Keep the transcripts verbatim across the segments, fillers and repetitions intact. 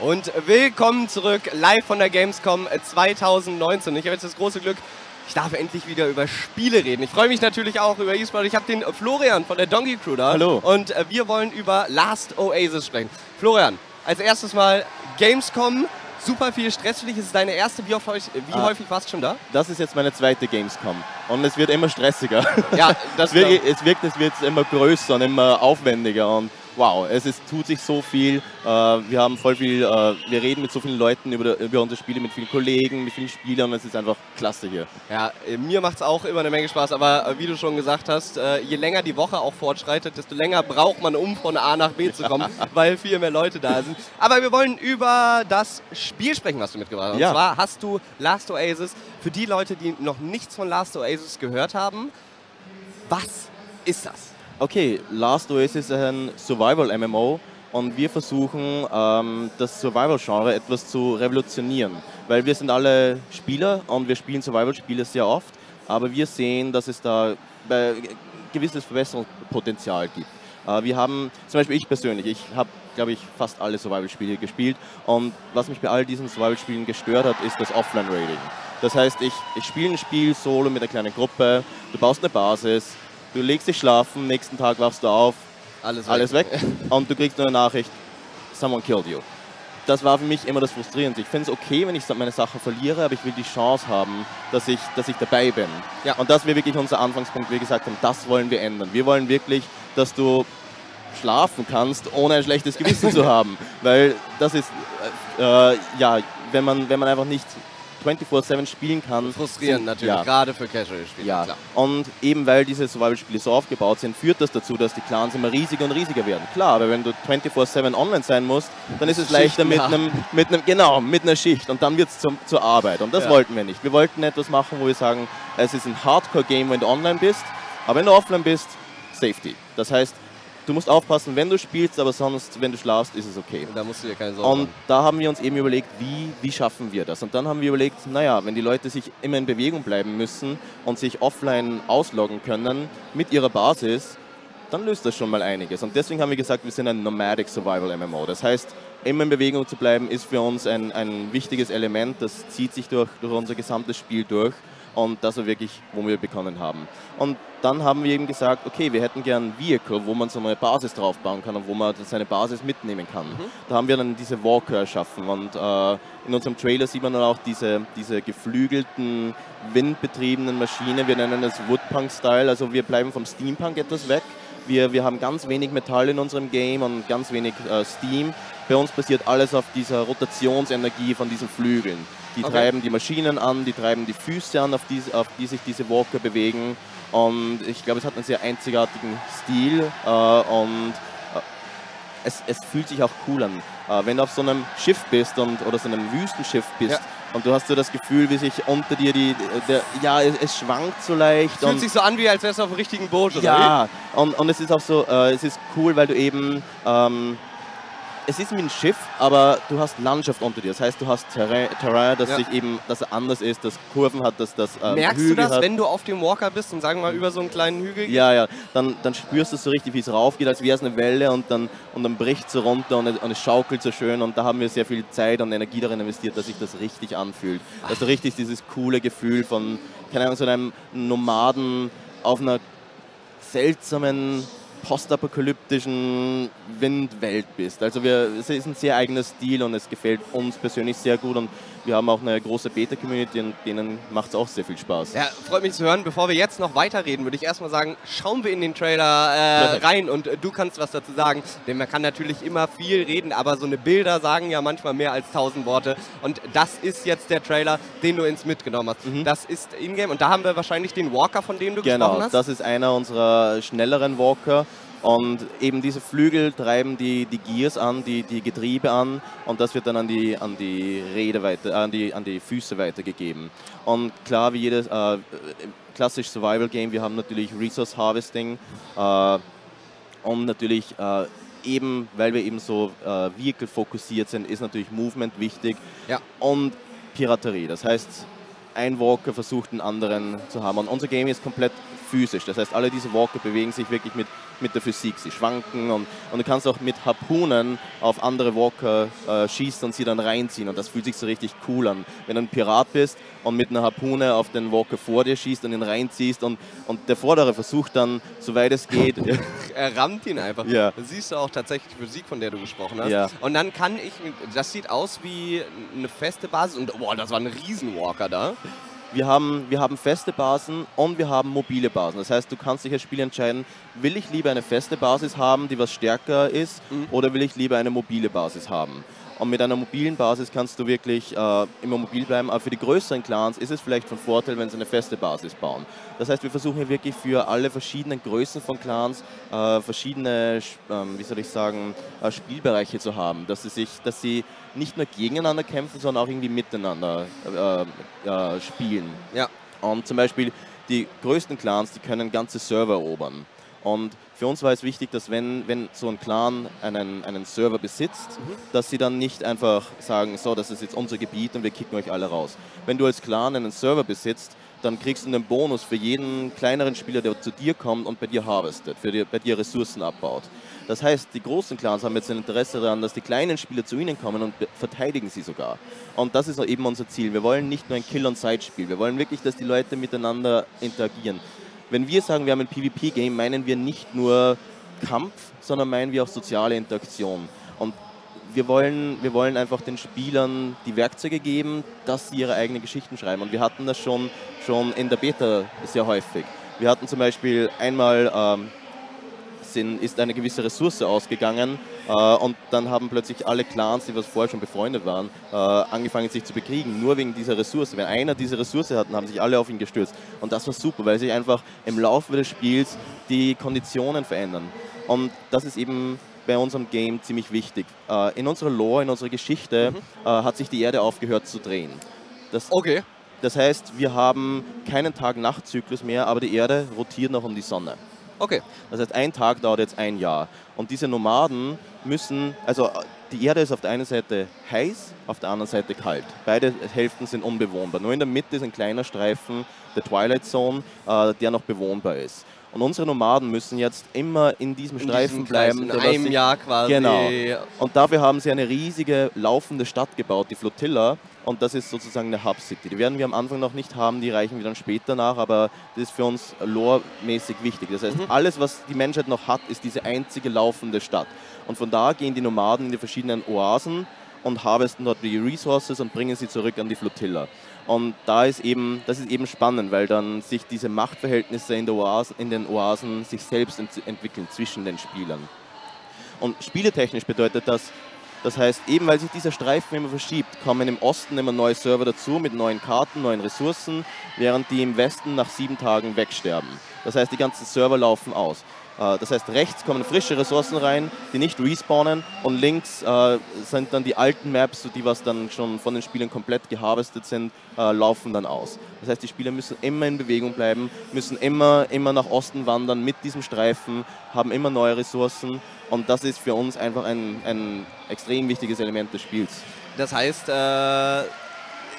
Und willkommen zurück, live von der Gamescom zwanzig neunzehn. Ich habe jetzt das große Glück, ich darf endlich wieder über Spiele reden. Ich freue mich natürlich auch über E-Sport. Ich habe den Florian von der Donkey Crew da. Hallo. Und wir wollen über Last Oasis sprechen. Florian, als erstes mal Gamescom. Super viel Stress für dich. Es ist deine erste. Wie, häufig, wie ah, häufig warst du schon da? Das ist jetzt meine zweite Gamescom. Und es wird immer stressiger. Ja, das es, wirkt, es wirkt, es wird immer größer und immer aufwendiger. Und wow, es ist, tut sich so viel. Wir haben voll viel. Wir reden mit so vielen Leuten über, über unsere Spiele, mit vielen Kollegen, mit vielen Spielern. Es ist einfach klasse hier. Ja, mir macht es auch immer eine Menge Spaß. Aber wie du schon gesagt hast, je länger die Woche auch fortschreitet, desto länger braucht man, um von A nach B zu kommen, ja, weil viel mehr Leute da sind. Aber wir wollen über das Spiel sprechen, was du mitgebracht hast. Ja. Und zwar hast du Last Oasis. Für die Leute, die noch nichts von Last Oasis gehört haben, was ist das? Okay, Last Oasis ist ein Survival-M M O und wir versuchen, ähm, das Survival-Genre etwas zu revolutionieren. Weil wir sind alle Spieler und wir spielen Survival-Spiele sehr oft, aber wir sehen, dass es da äh, gewisses Verbesserungspotenzial gibt. Äh, wir haben, zum Beispiel ich persönlich, ich habe, glaube ich, fast alle Survival-Spiele gespielt und was mich bei all diesen Survival-Spielen gestört hat, ist das Offline-Raiding. Das heißt, ich, ich spiele ein Spiel solo mit einer kleinen Gruppe, du baust eine Basis, du legst dich schlafen, nächsten Tag wachst du auf, alles weg, alles weg und du kriegst nur eine Nachricht, someone killed you. Das war für mich immer das Frustrierende. Ich finde es okay, wenn ich meine Sache verliere, aber ich will die Chance haben, dass ich, dass ich dabei bin. Ja. Und das wäre wirklich unser Anfangspunkt, wie gesagt haben, das wollen wir ändern. Wir wollen wirklich, dass du schlafen kannst, ohne ein schlechtes Gewissen zu haben. Weil das ist, äh, ja, wenn man, wenn man einfach nicht vierundzwanzig sieben spielen kann. Frustrierend natürlich, ja, gerade für Casual-Spiele. Ja. Und eben weil diese Survival-Spiele so aufgebaut sind, führt das dazu, dass die Clans immer riesiger und riesiger werden. Klar, weil wenn du vierundzwanzig sieben online sein musst, dann ist es Schichten leichter mit einem, mit einem, genau, mit einer Schicht und dann wird es zur Arbeit. Und das ja, wollten wir nicht. Wir wollten etwas machen, wo wir sagen, es ist ein Hardcore-Game, wenn du online bist, aber wenn du offline bist, Safety. Das heißt, du musst aufpassen, wenn du spielst, aber sonst, wenn du schlafst, ist es okay. Da musst du dir keine Sorgen machen. Und da haben wir uns eben überlegt, wie, wie schaffen wir das? Und dann haben wir überlegt, naja, wenn die Leute sich immer in Bewegung bleiben müssen und sich offline ausloggen können mit ihrer Basis, dann löst das schon mal einiges. Und deswegen haben wir gesagt, wir sind ein Nomadic Survival M M O. Das heißt, immer in Bewegung zu bleiben, ist für uns ein, ein wichtiges Element. Das zieht sich durch, durch unser gesamtes Spiel durch. Und das war wirklich, wo wir begonnen haben. Und dann haben wir eben gesagt, okay, wir hätten gern ein Vehicle, wo man so eine Basis drauf bauen kann und wo man seine Basis mitnehmen kann. Mhm. Da haben wir dann diese Walker erschaffen und äh, in unserem Trailer sieht man dann auch diese, diese geflügelten, windbetriebenen Maschinen. Wir nennen das Woodpunk-Style, also wir bleiben vom Steampunk etwas weg. Wir, wir haben ganz wenig Metall in unserem Game und ganz wenig äh, Steam. Bei uns basiert alles auf dieser Rotationsenergie von diesen Flügeln. Die okay, treiben die Maschinen an, die treiben die Füße an, auf die, auf die sich diese Walker bewegen. Und ich glaube, es hat einen sehr einzigartigen Stil äh, und äh, es, es fühlt sich auch cool an. Äh, wenn du auf so einem Schiff bist und, oder so einem Wüstenschiff bist, ja, und du hast so das Gefühl, wie sich unter dir die, der, ja, es, es schwankt so leicht. Es fühlt und sich so an, wie als wärst du auf dem richtigen Boot, oder? Ja, und, und es ist auch so, äh, es ist cool, weil du eben, ähm, es ist wie ein Schiff, aber du hast Landschaft unter dir. Das heißt, du hast Terrain, Terrain das ja, sich eben, das anders ist, das Kurven hat, das, das äh, merkst Hügel du das, hat, wenn du auf dem Walker bist und sagen wir mal über so einen kleinen Hügel gehst? Ja, ja. Dann, dann spürst du so richtig, wie es raufgeht, als wäre es eine Welle und dann, und dann bricht es so runter und, und es schaukelt so schön. Und da haben wir sehr viel Zeit und Energie darin investiert, dass sich das richtig anfühlt. Dass du richtig dieses coole Gefühl von, keine Ahnung, so einem Nomaden auf einer seltsamen postapokalyptischen Windwelt bist. Also wir, es ist ein sehr eigener Stil und es gefällt uns persönlich sehr gut und wir haben auch eine große Beta-Community und denen macht es auch sehr viel Spaß. Ja, freut mich zu hören. Bevor wir jetzt noch weiterreden, würde ich erstmal sagen, schauen wir in den Trailer äh, rein und äh, du kannst was dazu sagen, denn man kann natürlich immer viel reden, aber so eine Bilder sagen ja manchmal mehr als tausend Worte und das ist jetzt der Trailer, den du ins mitgenommen hast. Mhm. Das ist Ingame und da haben wir wahrscheinlich den Walker, von dem du genau, gesprochen hast. Genau, das ist einer unserer schnelleren Walker. Und eben diese Flügel treiben die, die Gears an, die, die Getriebe an und das wird dann an die, an die Räder weiter, an die, an die Füße weitergegeben. Und klar, wie jedes äh, klassisch Survival Game, wir haben natürlich Resource Harvesting äh, und natürlich äh, eben, weil wir eben so äh, Vehicle fokussiert sind, ist natürlich Movement wichtig, ja, und Piraterie. Das heißt, ein Walker versucht, einen anderen zu haben. Und unser Game ist komplett physisch. Das heißt, alle diese Walker bewegen sich wirklich mit, mit der Physik. Sie schwanken und, und du kannst auch mit Harpunen auf andere Walker äh, schießen und sie dann reinziehen. Und das fühlt sich so richtig cool an. Wenn du ein Pirat bist und mit einer Harpune auf den Walker vor dir schießt und ihn reinziehst und, und der Vordere versucht dann, soweit es geht... er rammt ihn einfach. Ja. Da siehst du auch tatsächlich die Physik, von der du gesprochen hast. Ja. Und dann kann ich... Das sieht aus wie eine feste Basis. Und boah, das war ein Riesenwalker da. Wir haben, wir haben feste Basen und wir haben mobile Basen. Das heißt, du kannst dich als Spieler entscheiden, will ich lieber eine feste Basis haben, die was stärker ist, mhm. oder will ich lieber eine mobile Basis haben. Und mit einer mobilen Basis kannst du wirklich äh, immer mobil bleiben. Aber für die größeren Clans ist es vielleicht von Vorteil, wenn sie eine feste Basis bauen. Das heißt, wir versuchen hier wirklich für alle verschiedenen Größen von Clans äh, verschiedene, ähm, wie soll ich sagen, äh, Spielbereiche zu haben. Dass sie sich, dass sie nicht nur gegeneinander kämpfen, sondern auch irgendwie miteinander äh, äh, spielen. Ja. Und zum Beispiel die größten Clans, die können ganze Server erobern. Und für uns war es wichtig, dass wenn, wenn so ein Clan einen, einen Server besitzt, mhm. dass sie dann nicht einfach sagen, so, das ist jetzt unser Gebiet und wir kicken euch alle raus. Wenn du als Clan einen Server besitzt, dann kriegst du einen Bonus für jeden kleineren Spieler, der zu dir kommt und bei dir harvestet, für die, bei dir Ressourcen abbaut. Das heißt, die großen Clans haben jetzt ein Interesse daran, dass die kleinen Spieler zu ihnen kommen und verteidigen sie sogar. Und das ist eben unser Ziel. Wir wollen nicht nur ein Kill-on-Side-Spiel, wir wollen wirklich, dass die Leute miteinander interagieren. Wenn wir sagen, wir haben ein PvP-Game, meinen wir nicht nur Kampf, sondern meinen wir auch soziale Interaktion. Und wir wollen, wir wollen einfach den Spielern die Werkzeuge geben, dass sie ihre eigenen Geschichten schreiben. Und wir hatten das schon, schon in der Beta sehr häufig. Wir hatten zum Beispiel einmal, ähm, sind, ist eine gewisse Ressource ausgegangen äh, und dann haben plötzlich alle Clans, die was vorher schon befreundet waren, äh, angefangen sich zu bekriegen, nur wegen dieser Ressource. Wenn einer diese Ressource hatte, haben sich alle auf ihn gestürzt. Und das war super, weil sich einfach im Laufe des Spiels die Konditionen verändern. Und das ist eben bei unserem Game ziemlich wichtig. Äh, in unserer Lore, in unserer Geschichte, mhm. äh, hat sich die Erde aufgehört zu drehen. Das, okay. Das heißt, wir haben keinen Tag-Nacht-Zyklus mehr, aber die Erde rotiert noch um die Sonne. Okay. Das heißt, ein Tag dauert jetzt ein Jahr. Und diese Nomaden müssen, also die Erde ist auf der einen Seite heiß, auf der anderen Seite kalt. Beide Hälften sind unbewohnbar. Nur in der Mitte ist ein kleiner Streifen der Twilight Zone, äh, der noch bewohnbar ist. Und unsere Nomaden müssen jetzt immer in diesem in Streifen bleiben. In einem sich, Jahr quasi. Genau. Und dafür haben sie eine riesige laufende Stadt gebaut, die Flotilla. Und das ist sozusagen eine Hub-City. Die werden wir am Anfang noch nicht haben, die reichen wir dann später nach, aber das ist für uns lore-mäßig wichtig. Das heißt, mhm. alles, was die Menschheit noch hat, ist diese einzige laufende Stadt. Und von da gehen die Nomaden in die verschiedenen Oasen und harvesten dort die Resources und bringen sie zurück an die Flotilla. Und da ist eben, das ist eben spannend, weil dann sich diese Machtverhältnisse in, der Oase, in den Oasen sich selbst ent- entwickeln zwischen den Spielern. Und spieletechnisch bedeutet das, das heißt, eben weil sich dieser Streifen immer verschiebt, kommen im Osten immer neue Server dazu mit neuen Karten, neuen Ressourcen, während die im Westen nach sieben Tagen wegsterben. Das heißt, die ganzen Server laufen aus. Das heißt, rechts kommen frische Ressourcen rein, die nicht respawnen, und links äh, sind dann die alten Maps, die was dann schon von den Spielern komplett geharvestet sind, äh, laufen dann aus. Das heißt, die Spieler müssen immer in Bewegung bleiben, müssen immer, immer nach Osten wandern mit diesem Streifen, haben immer neue Ressourcen, und das ist für uns einfach ein, ein extrem wichtiges Element des Spiels. Das heißt, äh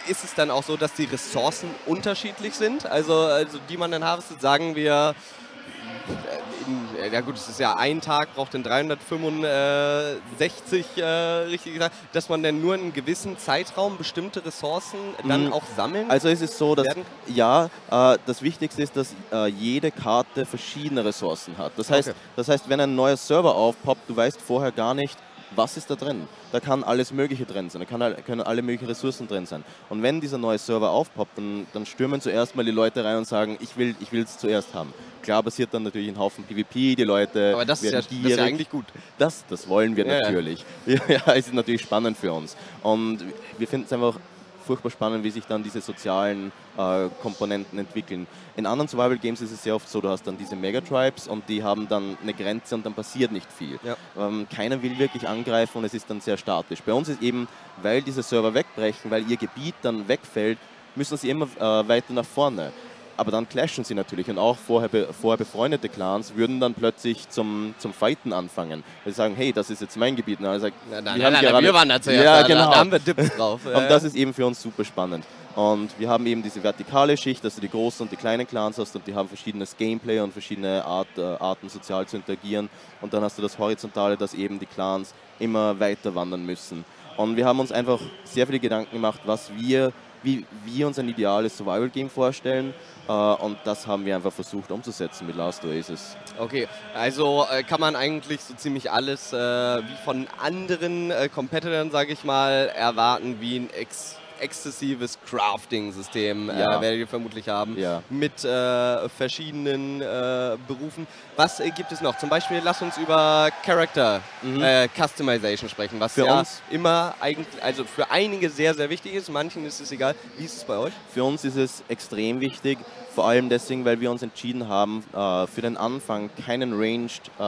ist es dann auch so, dass die Ressourcen unterschiedlich sind, also, also die man dann harvestet, sagen wir... In, ja gut, es ist ja ein Tag, braucht dann dreihundertfünfundsechzig, äh, richtig gesagt, dass man dann nur in einem gewissen Zeitraum bestimmte Ressourcen dann mhm. auch sammeln kann? Also es ist so, dass werden? ja, äh, das Wichtigste ist, dass äh, jede Karte verschiedene Ressourcen hat. Das heißt, okay. das heißt, wenn ein neuer Server aufpoppt, du weißt vorher gar nicht, was ist da drin. Da kann alles Mögliche drin sein, da kann, können alle möglichen Ressourcen drin sein. Und wenn dieser neue Server aufpoppt, dann, dann stürmen zuerst mal die Leute rein und sagen, ich will ich will es zuerst haben. Klar passiert dann natürlich ein Haufen PvP, die Leute... Aber das, ist ja, das ist ja eigentlich gut. Das, das wollen wir ja, natürlich. Ja, ja, es ist natürlich spannend für uns. Und wir finden es einfach furchtbar spannend, wie sich dann diese sozialen äh, Komponenten entwickeln. In anderen Survival Games ist es sehr oft so, du hast dann diese Megatribes und die haben dann eine Grenze und dann passiert nicht viel. Ja. Ähm, keiner will wirklich angreifen und es ist dann sehr statisch. Bei uns ist eben, weil diese Server wegbrechen, weil ihr Gebiet dann wegfällt, müssen sie immer äh, weiter nach vorne. aber dann clashen sie natürlich und auch vorher, be vorher befreundete Clans würden dann plötzlich zum, zum Fighten anfangen. Sie sagen, hey, das ist jetzt mein Gebiet. Und sagen, na, na, wir, na, haben na, na, wir waren da zuerst, ja, da, genau. da, da haben wir Dips drauf. Und das ist eben für uns super spannend. Und wir haben eben diese vertikale Schicht, dass du die großen und die kleinen Clans hast und die haben verschiedenes Gameplay und verschiedene Art, äh, Arten sozial zu interagieren. Und dann hast du das Horizontale, dass eben die Clans immer weiter wandern müssen. Und wir haben uns einfach sehr viele Gedanken gemacht, was wir, wie wir uns ein ideales Survival-Game vorstellen. Äh, und das haben wir einfach versucht umzusetzen mit Last Oasis. Okay, also äh, kann man eigentlich so ziemlich alles äh, wie von anderen äh, Competitors, sage ich mal, erwarten, wie ein Ex exzessives Crafting-System, ja. äh, werdet ihr vermutlich haben, ja. mit äh, verschiedenen äh, Berufen. Was äh, gibt es noch? Zum Beispiel, lasst uns über Character mhm. äh, Customization sprechen, was für ja uns immer eigentlich, also für einige sehr, sehr wichtig ist, manchen ist es egal. Wie ist es bei euch? Für uns ist es extrem wichtig, vor allem deswegen, weil wir uns entschieden haben, äh, für den Anfang keinen Ranged, äh,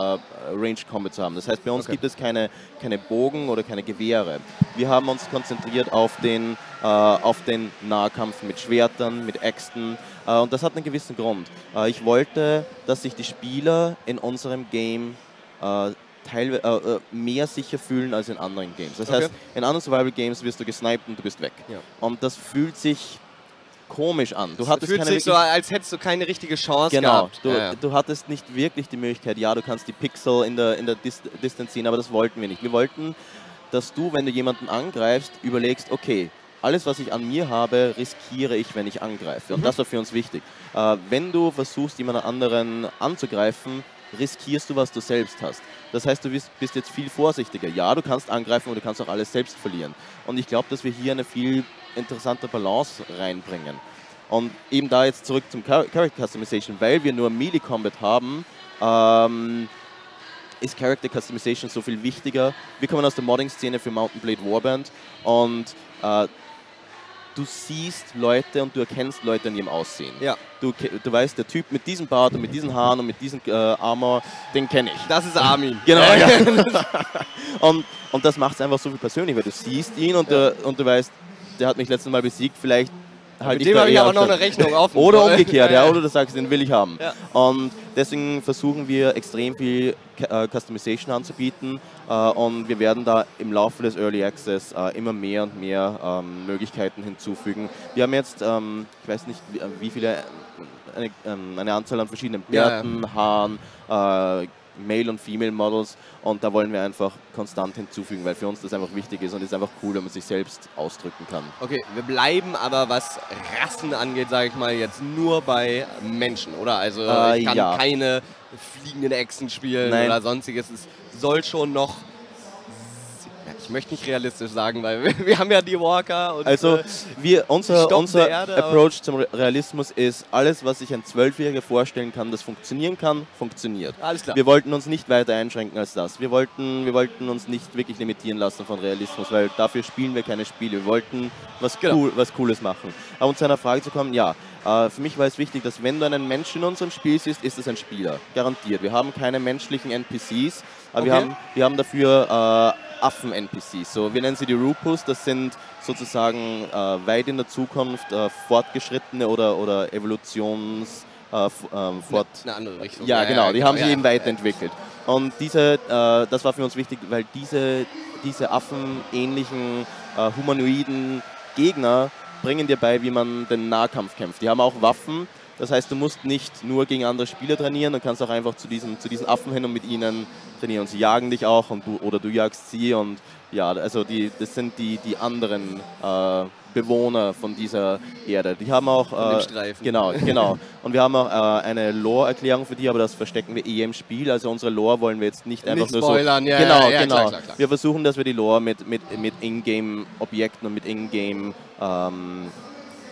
Ranged Combat zu haben. Das heißt, bei uns okay. gibt es keine, keine Bogen oder keine Gewehre. Wir haben uns konzentriert auf den auf den Nahkampf mit Schwertern, mit Äxten und das hat einen gewissen Grund. Ich wollte, dass sich die Spieler in unserem Game teilweise mehr sicher fühlen als in anderen Games. Das heißt, okay. in anderen Survival Games wirst du gesniped und du bist weg. Ja. Und das fühlt sich komisch an. Du hattest fühlt keine sich so, als hättest du keine richtige Chance genau, gehabt. Du, ja. du hattest nicht wirklich die Möglichkeit, ja, du kannst die Pixel in der, in der Dist Distanz ziehen, aber das wollten wir nicht. Wir wollten, dass du, wenn du jemanden angreifst, überlegst, okay, alles, was ich an mir habe, riskiere ich, wenn ich angreife. Und mhm. das war für uns wichtig. Äh, wenn du versuchst, jemand anderen anzugreifen, riskierst du, was du selbst hast. Das heißt, du bist, bist jetzt viel vorsichtiger. Ja, du kannst angreifen, aber du kannst auch alles selbst verlieren. Und ich glaube, dass wir hier eine viel interessante Balance reinbringen. Und eben da jetzt zurück zum Character Customization, weil wir nur Melee Combat haben, ähm, ist Character Customization so viel wichtiger. Wir kommen aus der Modding-Szene für Mountain Blade Warband und äh, du siehst Leute und du erkennst Leute an ihrem Aussehen. Ja. Du, du weißt, der Typ mit diesem Bart und mit diesen Haaren und mit diesem äh, Armor, den kenne ich. Das ist Armin. Genau. Ja. und, und das macht es einfach so viel persönlich, weil du siehst ihn und, ja. du, und du weißt, der hat mich letztes Mal besiegt, vielleicht halt mit dem habe ich aber noch eine Rechnung offen. Oder umgekehrt, ja, oder du sagst, den will ich haben. Ja. Und deswegen versuchen wir extrem viel Customization anzubieten und wir werden da im Laufe des Early Access immer mehr und mehr Möglichkeiten hinzufügen. Wir haben jetzt, ich weiß nicht wie viele, eine Anzahl an verschiedenen Bärten, ja, ja. Haaren, Male- und Female-Models und da wollen wir einfach konstant hinzufügen, weil für uns das einfach wichtig ist und es ist einfach cool, wenn man sich selbst ausdrücken kann. Okay, wir bleiben aber, was Rassen angeht, sage ich mal, jetzt nur bei Menschen, oder? Also äh, ich kann ja. keine fliegenden Echsen spielen Nein. oder sonstiges. Es soll schon noch, ich möchte nicht realistisch sagen, weil wir, wir haben ja die Walker und also wir, unser, unser Erde, Approach zum Realismus ist, alles was sich ein Zwölfjähriger vorstellen kann, das funktionieren kann, funktioniert. Alles klar. Wir wollten uns nicht weiter einschränken als das. Wir wollten, wir wollten uns nicht wirklich limitieren lassen von Realismus, weil dafür spielen wir keine Spiele. Wir wollten was, genau. cool, was Cooles machen. Aber um zu einer Frage zu kommen, ja. Uh, für mich war es wichtig, dass wenn du einen Menschen in unserem Spiel siehst, ist es ein Spieler. Garantiert. Wir haben keine menschlichen N P Cs, aber okay. wir, haben, wir haben dafür uh, Affen-N P Cs. So, wir nennen sie die Rupus, das sind sozusagen uh, weit in der Zukunft uh, fortgeschrittene oder, oder Evolutions... Uh, uh, fort eine andere Richtung. Ja, ja genau. Die ja, haben ja, sich ja, eben weiterentwickelt. Ja. Und diese, uh, das war für uns wichtig, weil diese, diese Affen-ähnlichen uh, humanoiden Gegner bringen dir bei, wie man den Nahkampf kämpft. Die haben auch Waffen, das heißt, du musst nicht nur gegen andere Spieler trainieren, du kannst auch einfach zu diesen, zu diesen Affen hin und mit ihnen trainieren. Und sie jagen dich auch und du, oder du jagst sie und ja, also die, das sind die, die anderen äh, Bewohner von dieser Erde. Die haben auch... Äh, von dem Streifen. Genau, genau. Und wir haben auch äh, eine Lore-Erklärung für die, aber das verstecken wir eh im Spiel. Also unsere Lore wollen wir jetzt nicht einfach nicht nur spoilern. so... Ja, genau, ja, genau. Klar, klar, klar. Wir versuchen, dass wir die Lore mit, mit, mit Ingame-Objekten und mit Ingame ähm,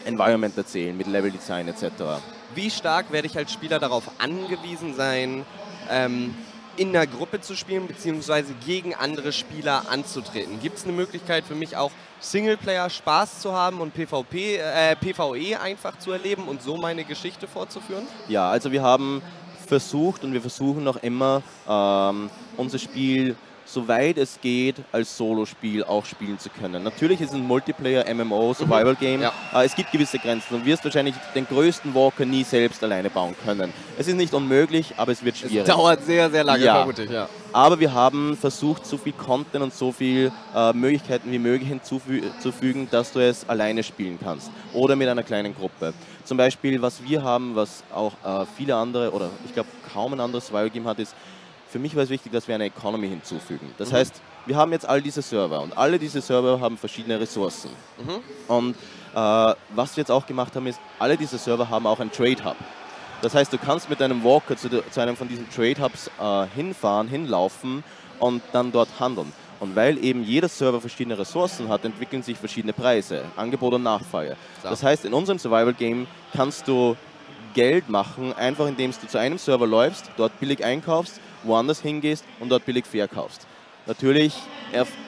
Environment erzählen, mit Level-Design et cetera. Wie stark werde ich als Spieler darauf angewiesen sein, ähm, in einer Gruppe zu spielen, beziehungsweise gegen andere Spieler anzutreten? Gibt es eine Möglichkeit für mich auch, Singleplayer Spaß zu haben und PvP, äh, PvE einfach zu erleben und so meine Geschichte fortzuführen? Ja, also wir haben versucht und wir versuchen noch immer, ähm, unser Spiel soweit es geht, als Solospiel auch spielen zu können. Natürlich ist ein Multiplayer-M M O-Survival-Game, mhm. ja. es gibt gewisse Grenzen. Du wirst wahrscheinlich den größten Walker nie selbst alleine bauen können. Es ist nicht unmöglich, aber es wird schwierig. Es dauert sehr, sehr lange, ja. vermutlich. Ja. Aber wir haben versucht, so viel Content und so viele äh, Möglichkeiten wie möglich hinzuzufügen, dass du es alleine spielen kannst oder mit einer kleinen Gruppe. Zum Beispiel, was wir haben, was auch äh, viele andere oder ich glaube kaum ein anderes Survival-Game hat, ist, für mich war es wichtig, dass wir eine Economy hinzufügen. Das mhm. heißt, wir haben jetzt all diese Server und alle diese Server haben verschiedene Ressourcen. Mhm. Und äh, was wir jetzt auch gemacht haben, ist, alle diese Server haben auch einen Trade Hub. Das heißt, du kannst mit deinem Walker zu, zu einem von diesen Trade Hubs äh, hinfahren, hinlaufen und dann dort handeln. Und weil eben jeder Server verschiedene Ressourcen hat, entwickeln sich verschiedene Preise, Angebot und Nachfrage. So. Das heißt, in unserem Survival Game kannst du Geld machen, einfach indem du zu einem Server läufst, dort billig einkaufst, woanders hingehst und dort billig verkaufst. Natürlich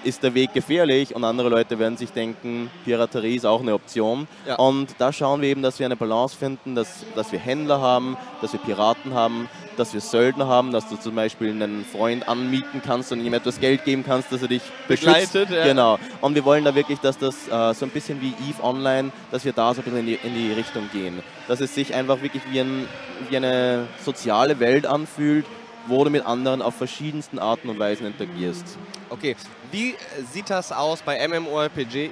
ist der Weg gefährlich und andere Leute werden sich denken, Piraterie ist auch eine Option. Ja. Und da schauen wir eben, dass wir eine Balance finden, dass, dass wir Händler haben, dass wir Piraten haben, dass wir Söldner haben, dass du zum Beispiel einen Freund anmieten kannst und ihm etwas Geld geben kannst, dass er dich beschützt. Ja. Genau. Und wir wollen da wirklich, dass das äh, so ein bisschen wie EVE Online, dass wir da so ein bisschen in die, in die Richtung gehen. Dass es sich einfach wirklich wie, ein, wie eine soziale Welt anfühlt, wo du mit anderen auf verschiedensten Arten und Weisen interagierst. Okay, wie sieht das aus bei MMORPG?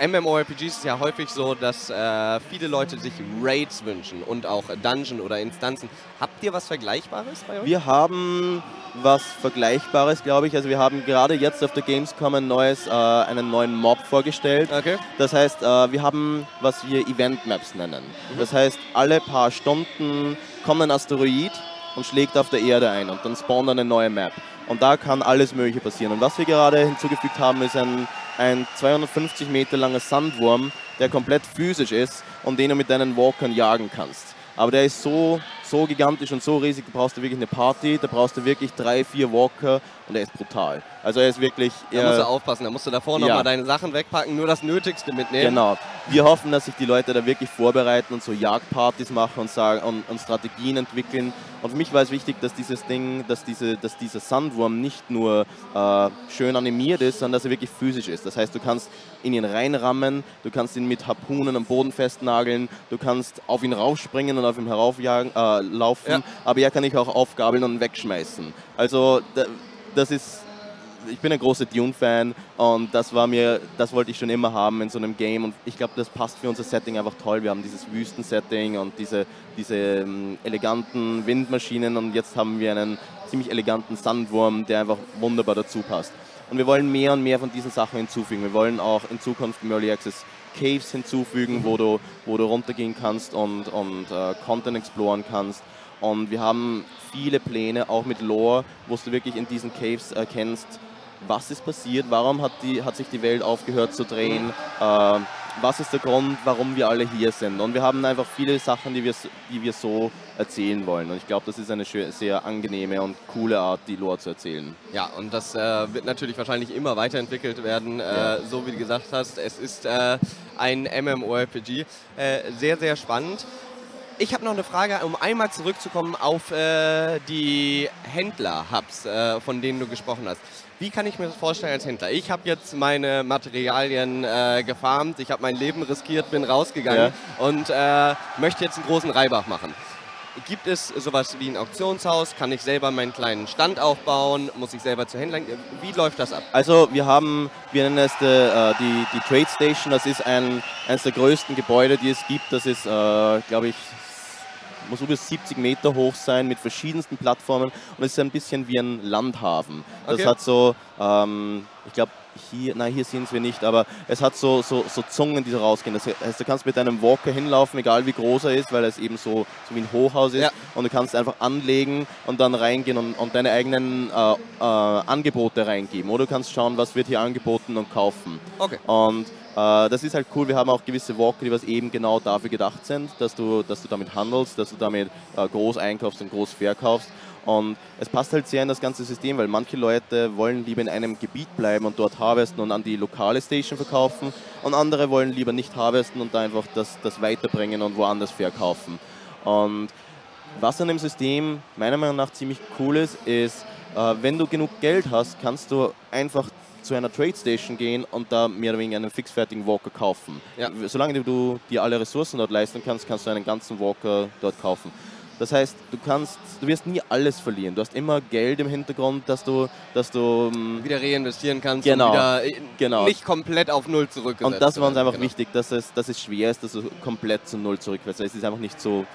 MMORPGs ist ja häufig so, dass äh, viele Leute sich Raids wünschen und auch Dungeon oder Instanzen. Habt ihr was Vergleichbares bei euch? Wir haben was Vergleichbares, glaube ich. Also wir haben gerade jetzt auf der Gamescom ein neues, äh, einen neuen Mob vorgestellt. Okay. Das heißt, äh, wir haben, was wir Event Maps nennen. Mhm. Das heißt, alle paar Stunden kommt ein Asteroid und schlägt auf der Erde ein und dann spawnt eine neue Map. Und da kann alles Mögliche passieren. Und was wir gerade hinzugefügt haben, ist ein, ein zweihundertfünfzig Meter langer Sandwurm, der komplett physisch ist und den du mit deinen Walkern jagen kannst. Aber der ist so, so gigantisch und so riesig, da brauchst du wirklich eine Party, da brauchst du wirklich drei, vier Walker und der ist brutal. Also er ist wirklich... Da musst du aufpassen, da musst du davor ja. nochmal deine Sachen wegpacken, nur das Nötigste mitnehmen. Genau. Wir hoffen, dass sich die Leute da wirklich vorbereiten und so Jagdpartys machen und, sagen, und, und Strategien entwickeln. Und für mich war es wichtig, dass dieses Ding, dass, diese, dass dieser Sandwurm nicht nur äh, schön animiert ist, sondern dass er wirklich physisch ist. Das heißt, du kannst in ihn reinrammen, du kannst ihn mit Harpunen am Boden festnageln, du kannst auf ihn raufspringen und auf ihn heraufjagen, äh, laufen, ja. aber er kann dich auch aufgabeln und wegschmeißen. Also das ist... Ich bin ein großer Dune-Fan und das war mir, das wollte ich schon immer haben in so einem Game und ich glaube, das passt für unser Setting einfach toll. Wir haben dieses Wüsten-Setting und diese, diese um, eleganten Windmaschinen und jetzt haben wir einen ziemlich eleganten Sandwurm, der einfach wunderbar dazu passt. Und wir wollen mehr und mehr von diesen Sachen hinzufügen. Wir wollen auch in Zukunft im Early Access Caves hinzufügen, wo du, wo du runtergehen kannst und, und uh, Content exploren kannst. Und wir haben viele Pläne, auch mit Lore, wo du wirklich in diesen Caves erkennst, was ist passiert, warum hat, die, hat sich die Welt aufgehört zu drehen, äh, was ist der Grund, warum wir alle hier sind. Und wir haben einfach viele Sachen, die wir, die wir so erzählen wollen. Und ich glaube, das ist eine schön, sehr angenehme und coole Art, die Lore zu erzählen. Ja, und das äh, wird natürlich wahrscheinlich immer weiterentwickelt werden, äh, ja. so wie du gesagt hast. Es ist äh, ein MMORPG. Äh, sehr, sehr spannend. Ich habe noch eine Frage, um einmal zurückzukommen auf äh, die Händler-Hubs, äh, von denen du gesprochen hast. Wie kann ich mir das vorstellen als Händler? Ich habe jetzt meine Materialien äh, gefarmt, ich habe mein Leben riskiert, bin rausgegangen ja. und äh, möchte jetzt einen großen Reibach machen. Gibt es sowas wie ein Auktionshaus? Kann ich selber meinen kleinen Stand aufbauen? Muss ich selber zu Händlern? Wie läuft das ab? Also wir haben, wir nennen es die, die, die Trade Station. Das ist ein, eines der größten Gebäude, die es gibt. Das ist, äh, glaube ich, muss über siebzig Meter hoch sein mit verschiedensten Plattformen. Und es ist ein bisschen wie ein Landhafen. Das okay. hat so, ähm, ich glaube, Hier, nein, hier sehen wir nicht, aber es hat so, so, so Zungen, die so rausgehen. Das heißt, du kannst mit deinem Walker hinlaufen, egal wie groß er ist, weil es eben so, so wie ein Hochhaus ist. Ja. Und du kannst einfach anlegen und dann reingehen und, und deine eigenen äh, äh, Angebote reingeben. Oder du kannst schauen, was wird hier angeboten und kaufen. Okay. Und äh, das ist halt cool. Wir haben auch gewisse Walker, die was eben genau dafür gedacht sind, dass du, dass du damit handelst, dass du damit äh, groß einkaufst und groß verkaufst. Und es passt halt sehr in das ganze System, weil manche Leute wollen lieber in einem Gebiet bleiben und dort harvesten und an die lokale Station verkaufen und andere wollen lieber nicht harvesten und da einfach das, das weiterbringen und woanders verkaufen. Und was an dem System meiner Meinung nach ziemlich cool ist, ist, Äh, wenn du genug Geld hast, kannst du einfach zu einer Trade Station gehen und da mehr oder weniger einen fixfertigen Walker kaufen. Ja. Solange du dir alle Ressourcen dort leisten kannst, kannst du einen ganzen Walker dort kaufen. Das heißt, du kannst, du wirst nie alles verlieren. Du hast immer Geld im Hintergrund, dass du, dass du wieder reinvestieren kannst, genau, und wieder genau. nicht komplett auf Null zurückgesetzt. Und das war uns einfach genau. wichtig, dass es, dass es schwer ist, dass du komplett zu Null zurückfällst. Es ist einfach nicht so,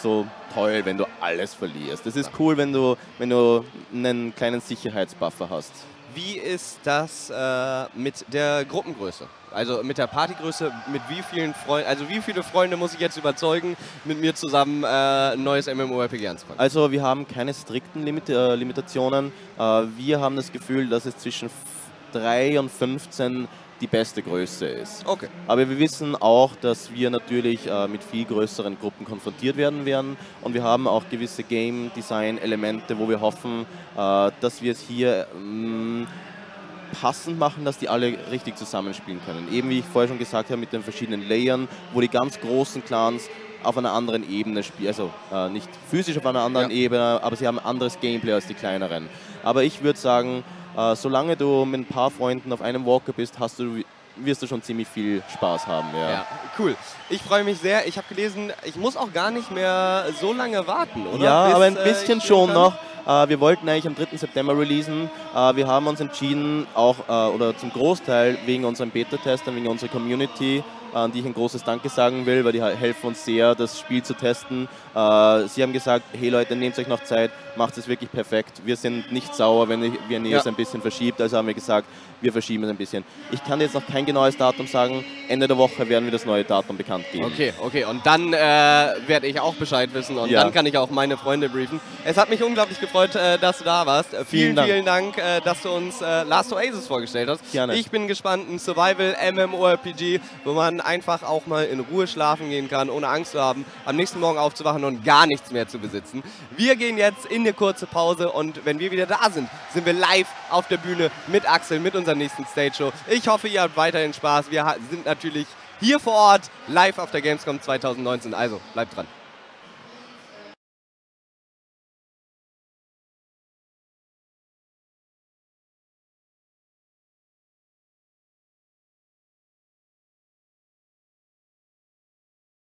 so toll, wenn du alles verlierst. Es ist cool, wenn du, wenn du einen kleinen Sicherheitsbuffer hast. Wie ist das äh, mit der Gruppengröße? Also mit der Partygröße, mit wie vielen Freunden, also wie viele Freunde muss ich jetzt überzeugen, mit mir zusammen äh, ein neues MMORPG anzufangen? Also wir haben keine strikten Limit äh, Limitationen. Äh, wir haben das Gefühl, dass es zwischen drei und fünfzehn die beste Größe ist. Okay. Aber wir wissen auch, dass wir natürlich äh, mit viel größeren Gruppen konfrontiert werden werden und wir haben auch gewisse Game-Design-Elemente, wo wir hoffen, äh, dass wir es hier mh, passend machen, dass die alle richtig zusammenspielen können. Eben wie ich vorher schon gesagt habe, mit den verschiedenen Layern, wo die ganz großen Clans auf einer anderen Ebene spielen, also äh, nicht physisch auf einer anderen ja. Ebene, aber sie haben ein anderes Gameplay als die kleineren. Aber ich würde sagen, Uh, solange du mit ein paar Freunden auf einem Walker bist, hast du, wirst du schon ziemlich viel Spaß haben. Ja, ja, cool. Ich freue mich sehr. Ich habe gelesen, ich muss auch gar nicht mehr so lange warten, oder? Ja, bis, aber ein bisschen äh, schon noch. Uh, wir wollten eigentlich am dritten September releasen. Uh, wir haben uns entschieden, auch uh, oder zum Großteil wegen unseren Beta-Testern, wegen unserer Community, an die ich ein großes Danke sagen will, weil die helfen uns sehr, das Spiel zu testen. Äh, sie haben gesagt, hey Leute, nehmt euch noch Zeit, macht es wirklich perfekt. Wir sind nicht sauer, wenn ihr es ja. ein bisschen verschiebt, also haben wir gesagt, wir verschieben es ein bisschen. Ich kann jetzt noch kein genaues Datum sagen, Ende der Woche werden wir das neue Datum bekannt geben. Okay, okay, und dann äh, werde ich auch Bescheid wissen und ja. dann kann ich auch meine Freunde briefen. Es hat mich unglaublich gefreut, äh, dass du da warst. Vielen, vielen Dank, vielen Dank äh, dass du uns äh, Last Oasis vorgestellt hast. Gerne. Ich bin gespannt, ein Survival-MMORPG, wo man einfach auch mal in Ruhe schlafen gehen kann, ohne Angst zu haben, am nächsten Morgen aufzuwachen und gar nichts mehr zu besitzen. Wir gehen jetzt in eine kurze Pause und wenn wir wieder da sind, sind wir live auf der Bühne mit Axel, mit unserer nächsten Stage-Show. Ich hoffe, ihr habt weiterhin Spaß. Wir sind natürlich hier vor Ort, live auf der Gamescom zwanzig neunzehn. Also, bleibt dran.